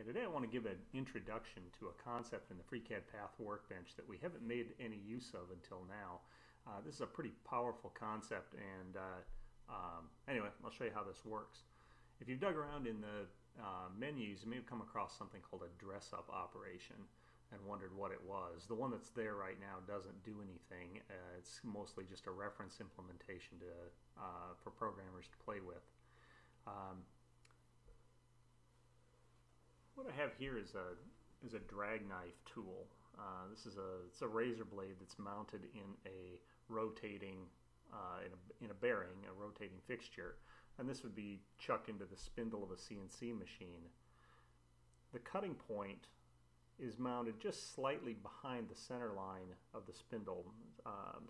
Okay, today I want to give an introduction to a concept in the FreeCAD Path Workbench that we haven't made any use of until now. This is a pretty powerful concept, and anyway, I'll show you how this works. If you've dug around in the menus, you may have come across something called a Dressup operation and wondered what it was. The one that's there right now doesn't do anything. It's mostly just a reference implementation to, for programmers to play with. What I have here is a Dragknife tool. This is it's a razor blade that's mounted in a rotating in a bearing, a rotating fixture, and this would be chucked into the spindle of a CNC machine. The cutting point is mounted just slightly behind the center line of the spindle.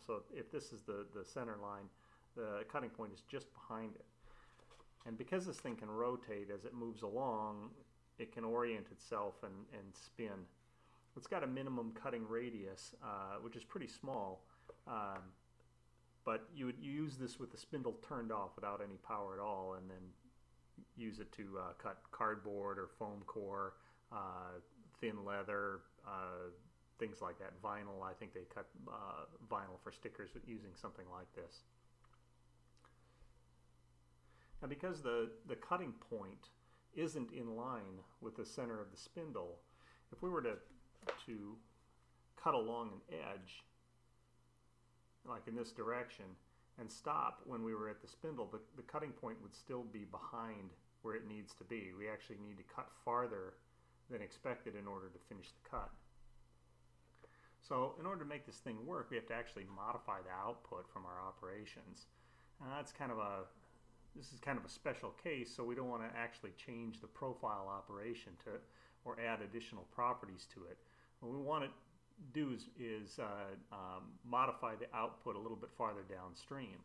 So if this is the center line, the cutting point is just behind it. And because this thing can rotate as it moves along, it can orient itself and spin. It's got a minimum cutting radius, which is pretty small, but you would use this with the spindle turned off without any power at all, and then use it to cut cardboard or foam core, thin leather, things like that. Vinyl, I think they cut vinyl for stickers using something like this. Now, because the cutting point isn't in line with the center of the spindle, if we were to cut along an edge, like in this direction, and stop when we were at the spindle, the cutting point would still be behind where it needs to be. We actually need to cut farther than expected in order to finish the cut. So in order to make this thing work, we have to actually modify the output from our operations. And that's kind of this is kind of a special case, so we don't want to actually change the profile operation to or add additional properties to it. What we want to do is modify the output a little bit farther downstream.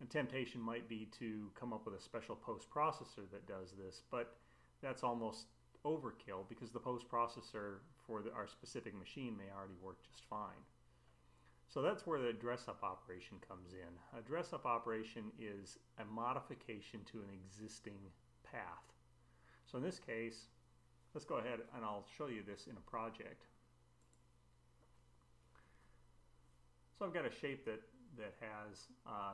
The temptation might be to come up with a special post-processor that does this, but that's almost overkill because the post-processor for our specific machine may already work just fine. So that's where the dress-up operation comes in. A dress-up operation is a modification to an existing path. So in this case, let's go ahead and I'll show you this in a project. So I've got a shape that has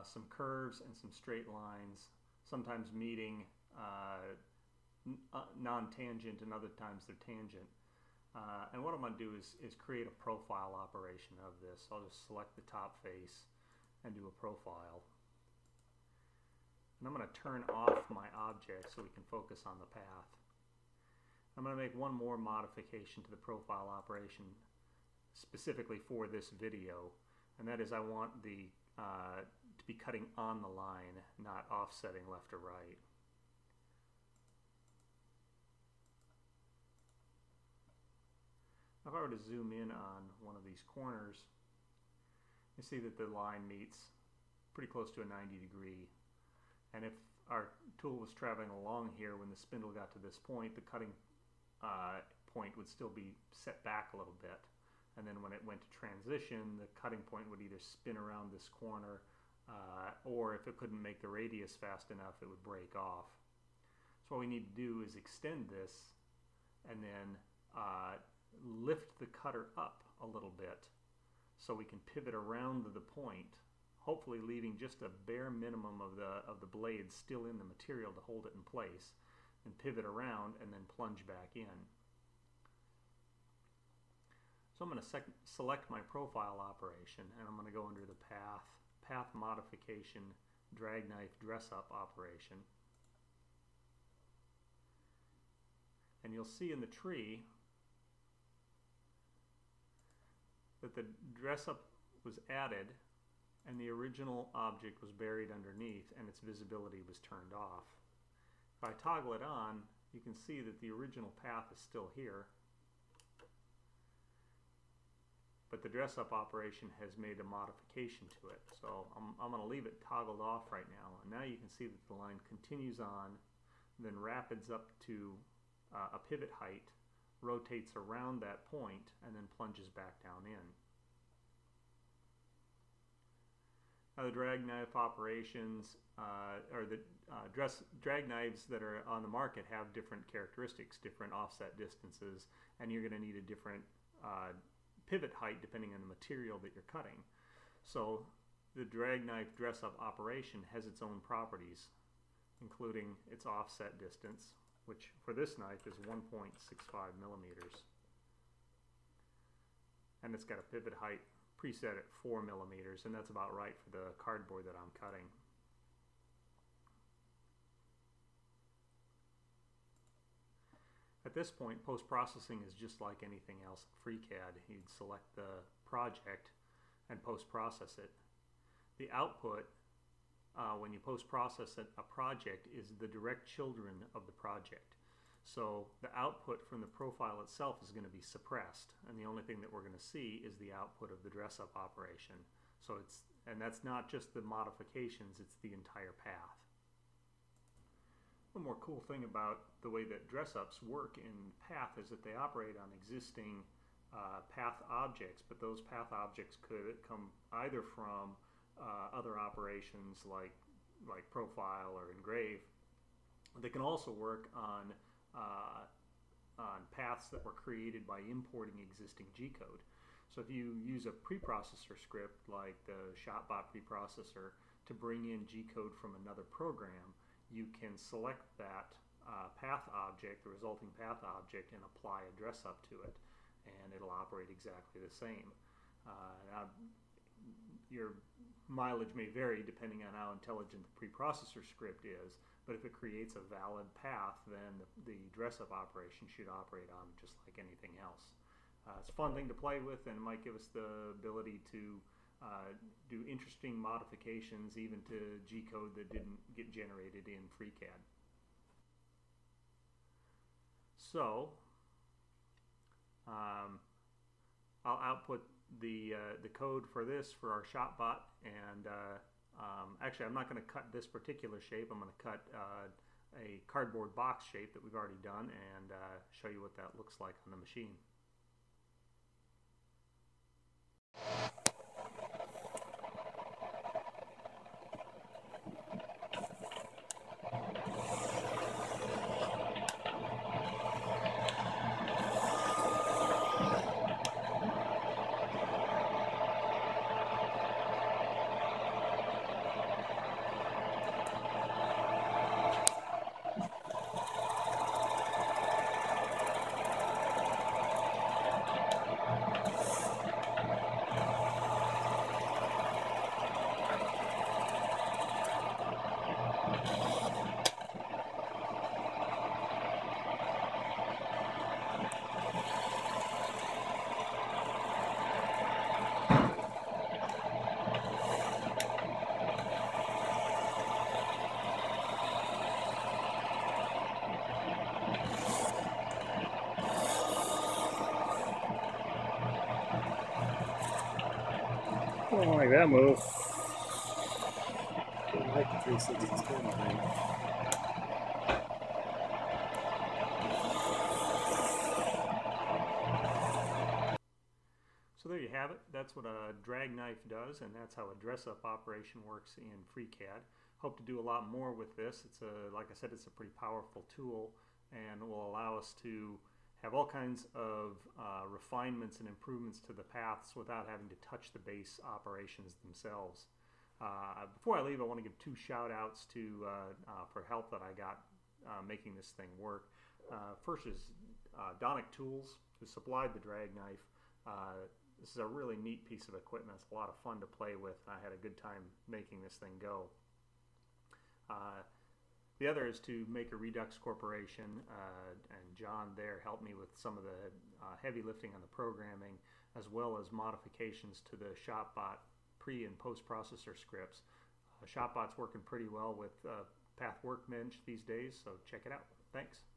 some curves and some straight lines, sometimes meeting non-tangent and other times they're tangent. And what I'm going to do is create a profile operation of this. I'll just select the top face and do a profile. And I'm going to turn off my object so we can focus on the path. I'm going to make one more modification to the profile operation specifically for this video, and that is I want the to be cutting on the line, not offsetting left or right. If I were to zoom in on one of these corners, you see that the line meets pretty close to a 90 degree, and if our tool was traveling along here when the spindle got to this point, the cutting point would still be set back a little bit, and then when it went to transition, the cutting point would either spin around this corner or if it couldn't make the radius fast enough, it would break off. So what we need to do is extend this and then lift the cutter up a little bit so we can pivot around the point, hopefully leaving just a bare minimum of the blade still in the material to hold it in place, and pivot around and then plunge back in. So I'm going to select my profile operation, and I'm going to go under the path modification Dragknife dress up operation, and you'll see in the tree that the dress up was added and the original object was buried underneath and its visibility was turned off. If I toggle it on, you can see that the original path is still here, but the dress up operation has made a modification to it. So I'm going to leave it toggled off right now, and now you can see that the line continues on, then rapids up to a pivot height, rotates around that point, and then plunges back down in. the drag knife operations, or the drag knives that are on the market have different characteristics, different offset distances, and you're going to need a different pivot height depending on the material that you're cutting. So the drag knife Dressup operation has its own properties, including its offset distance, which for this knife is 1.65 millimeters. And it's got a pivot height preset at 4 millimeters, and that's about right for the cardboard that I'm cutting. At this point, post-processing is just like anything else in FreeCAD. You'd select the project and post-process it. The output, when you post-process a project, is the direct children of the project. So the output from the profile itself is going to be suppressed, and the only thing that we're going to see is the output of the Dressup operation. So and that's not just the modifications, it's the entire path. One more cool thing about the way that Dressups work in Path is that they operate on existing Path objects, but those Path objects could come either from other operations like profile or engrave. They can also work on paths that were created by importing existing Gcode. So if you use a preprocessor script like the ShopBot preprocessor to bring in Gcode from another program, you can select that path object, the resulting path object, and apply a Dressup to it, and it'll operate exactly the same. Now, your mileage may vary depending on how intelligent the preprocessor script is, but if it creates a valid path, then the Dressup operation should operate on just like anything else. It's a fun thing to play with, and it might give us the ability to do interesting modifications even to Gcode that didn't get generated in FreeCAD. So, I'll output the code for this for our ShopBot, and actually I'm not going to cut this particular shape. I'm going to cut a cardboard box shape that we've already done and show you what that looks like on the machine. I don't like that move. I don't like the 360. It's good, man. So there you have it. That's what a drag knife does, and that's how a Dressup operation works in FreeCAD. Hope to do a lot more with this. It's a, like I said, it's a pretty powerful tool, and will allow us to have all kinds of refinements and improvements to the paths without having to touch the base operations themselves. Before I leave, I want to give 2 shout outs to, for help that I got making this thing work. First is Donek Tools, who supplied the drag knife. This is a really neat piece of equipment. It's a lot of fun to play with. I had a good time making this thing go. The other is to Make a Redux Corporation, and John there helped me with some of the heavy lifting on the programming, as well as modifications to the ShopBot pre- and post-processor scripts. ShopBot's working pretty well with Path Workbench these days, so check it out. Thanks.